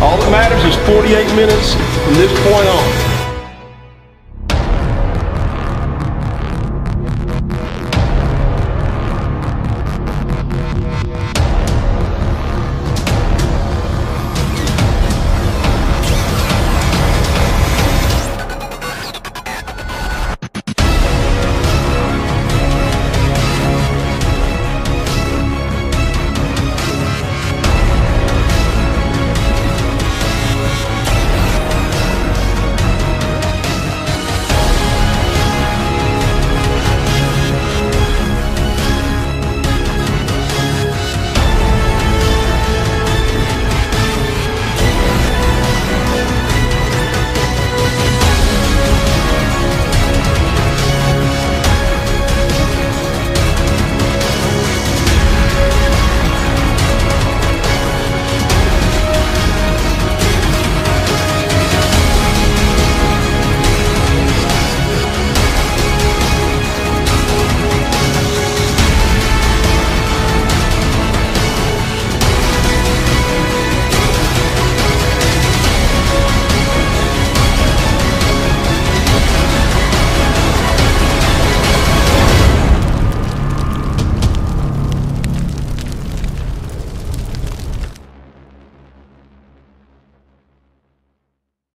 All that matters is 48 minutes from this point on.